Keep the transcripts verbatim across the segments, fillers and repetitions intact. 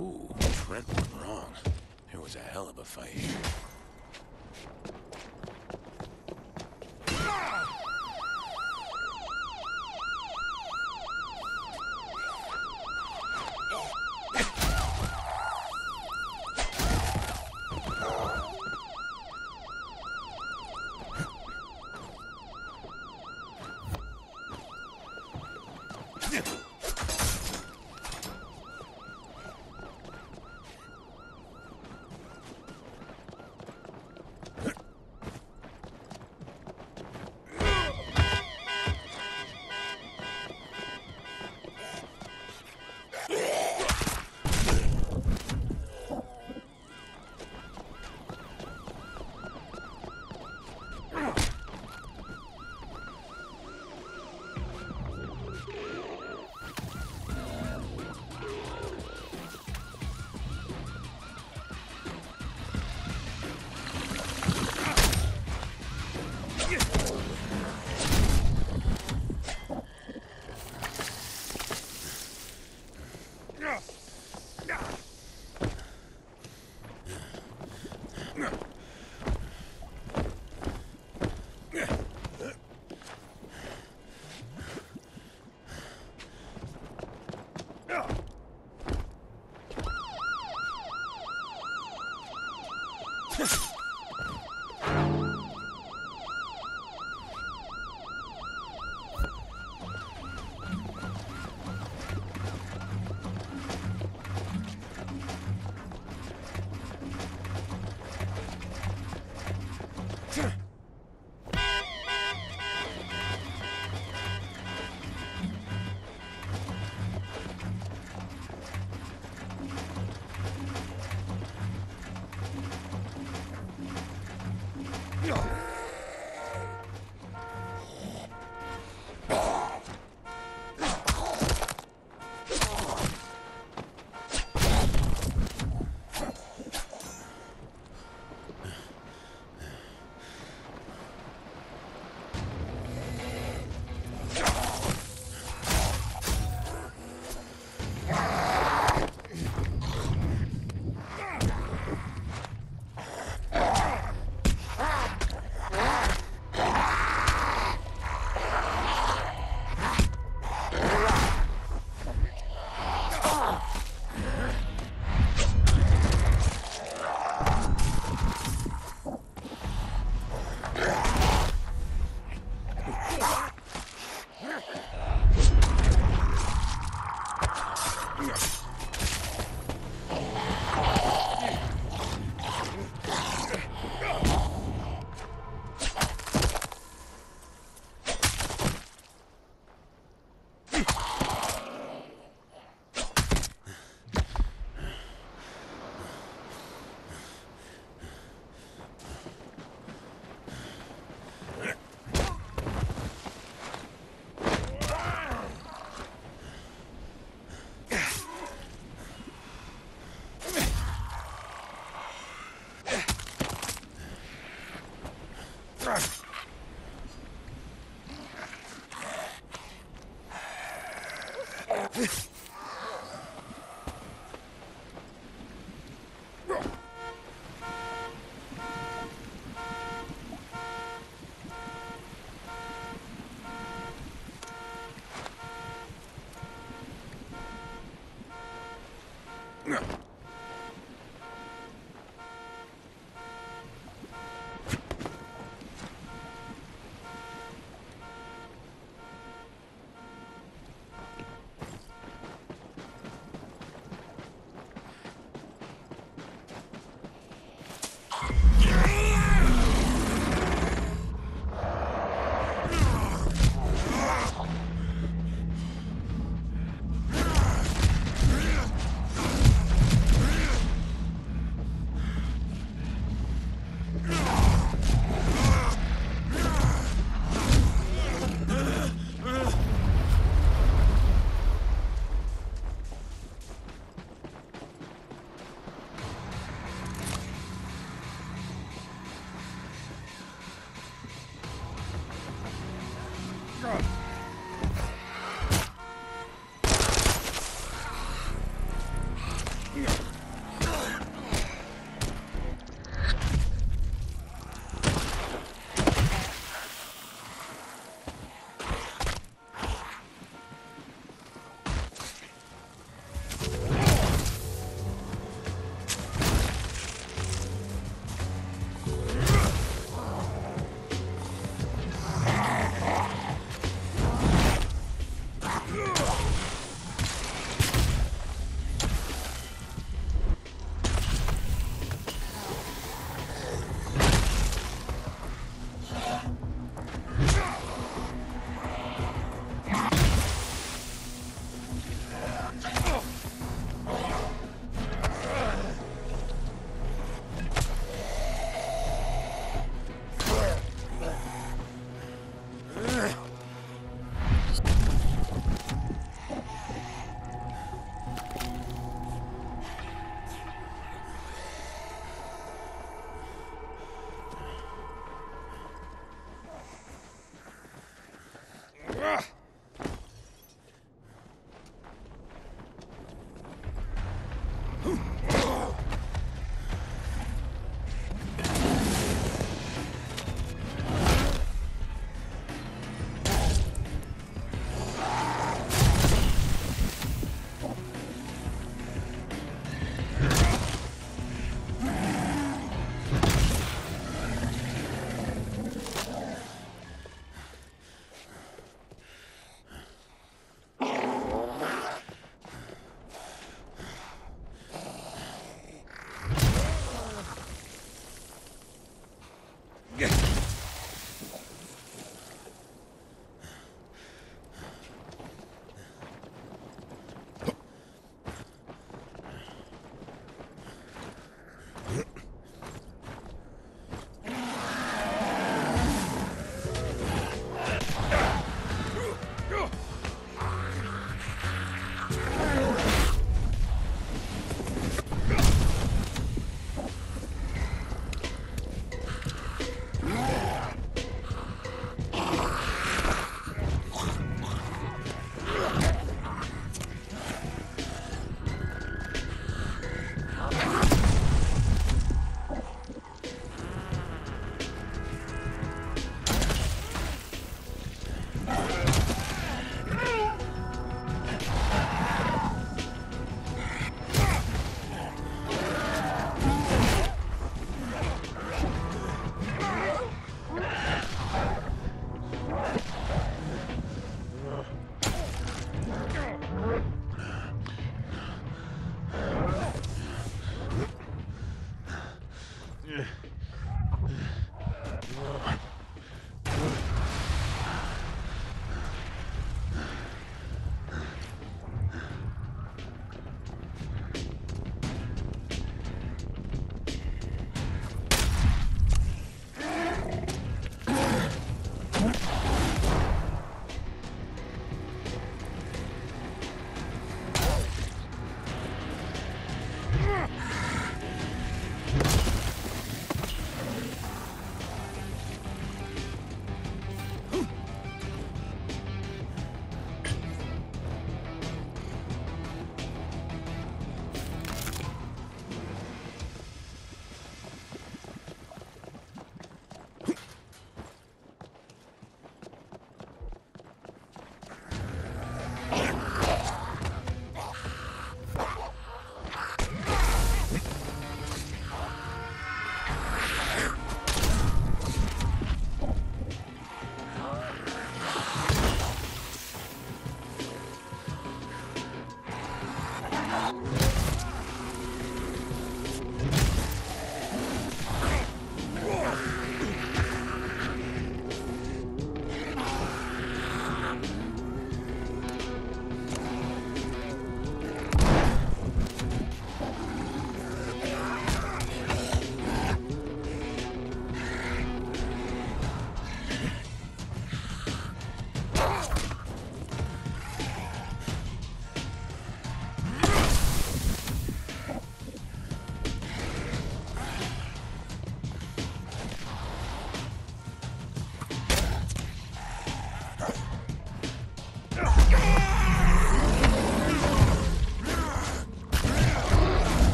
Ooh, Trent went wrong. It was a hell of a fight.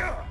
God.